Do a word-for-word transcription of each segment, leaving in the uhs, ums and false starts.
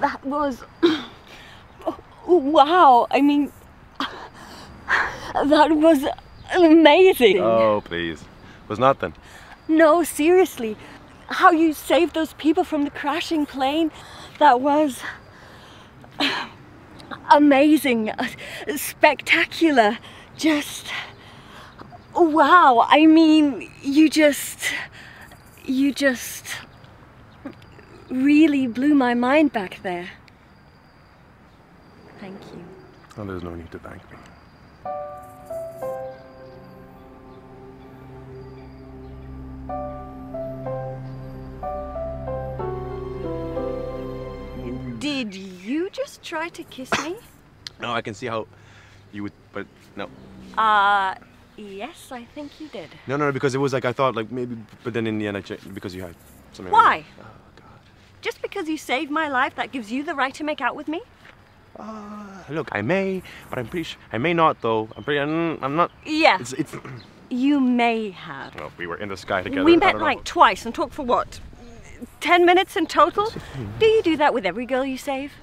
that was... Wow, I mean, that was amazing. Oh, please. It was nothing. No, seriously. How you saved those people from the crashing plane, that was amazing, spectacular, just wow. I mean, you just, you just really blew my mind back there. Thank you. Oh, there's no need to thank me. Did you just try to kiss me? No, I can see how you would, but no. Uh, yes, I think you did. No, no, because it was like I thought, like maybe, but then in the end I checked because you had something. Why? Oh, God. Just because you saved my life, that gives you the right to make out with me? Uh, look, I may, but I'm pretty sure, I may not though. I'm pretty, I'm, I'm not. Yeah. It's, it's you may have. Well, we were in the sky together. We met like twice and talked for what? ten minutes in total? Do you do that with every girl you save?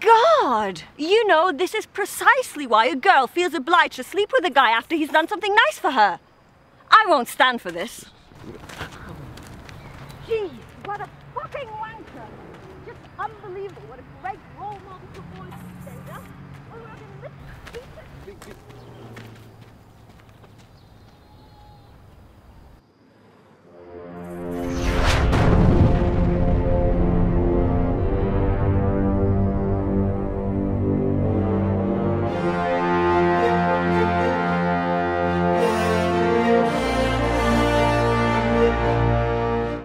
God! You know, this is precisely why a girl feels obliged to sleep with a guy after he's done something nice for her. I won't stand for this. Jeez, what a fucking wanker! Just unbelievable, what a great role model.